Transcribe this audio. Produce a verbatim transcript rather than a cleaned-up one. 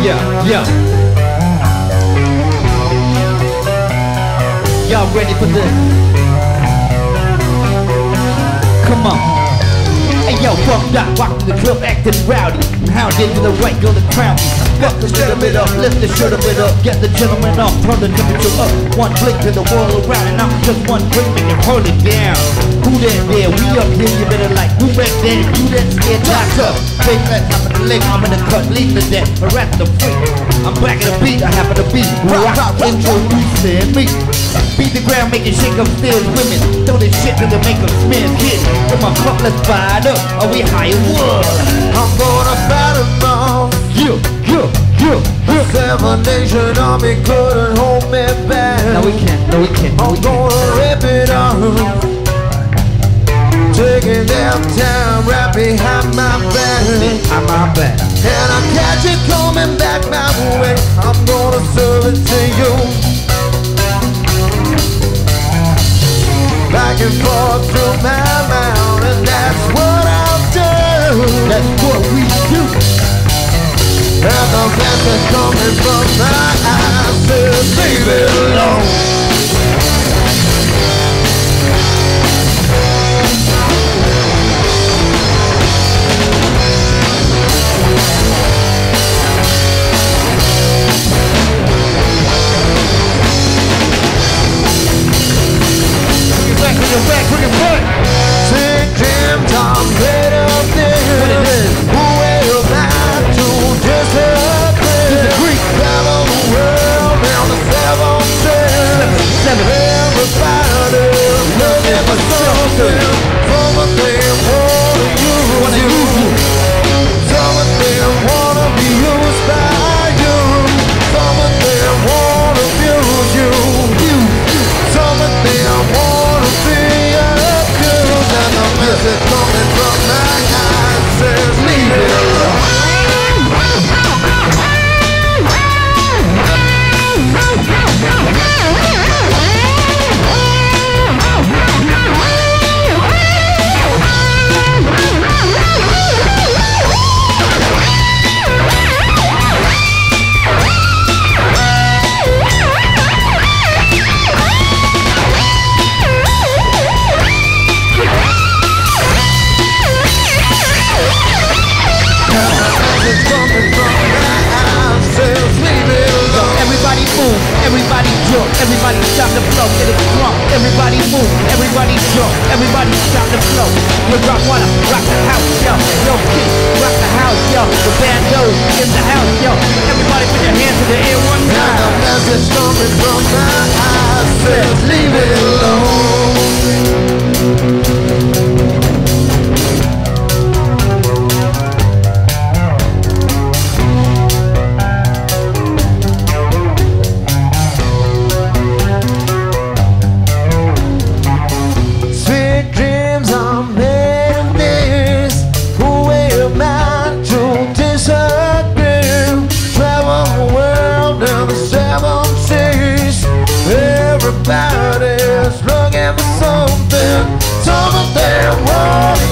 Yeah, yeah. Y'all ready for this? Come on. Hey yo, fuck that. Walk to the club acting rowdy. Hounded to the right, go to crown me. Fuck the shut of it up, lift the shut of it up. Get the gentleman off, turn the temperature up. One blink to the world around, and I'm just one drink and you hold it down. Who that there? We up here, you better like. Who back there? You that scared? Locked up. Take that time in the lake, I'm in the cut, leave the deck. I rap the freak. I'm back in the beat, I happen to be. Rock, rock, introducing me. Beat the ground, make it shake upstairs, women. Throw this shit till they make them smear kids. With my fuck, let's fire up. Are we high as wood? I'm gonna battle now. Yeah, yeah, yeah, yeah. Seven Nation Army couldn't hold me back. No we can't, no we can't, no, I'm we gonna can't. Rip it up. Taking them down right behind my back. Behind my back. And I catch it coming back my way. I'm gonna serve it to you. Back and forth through my mouth, and that's what I'll do. That's what we do. And the answer coming from my eyes says leave it alone. Bring it back, bring it back, bring it back. Sick Jim Tom right up there. What it is? Everybody jump, everybody stop the flow, get it drunk. Everybody move, everybody jump, everybody stop the flow. You rock wanna rock the house, yo. Yo kids, rock the house, yo. The bandos in the house, yo. Everybody put your hands in the air one time. Now the message coming from my eyes says leave it alone. Everybody's looking for something. Some of them want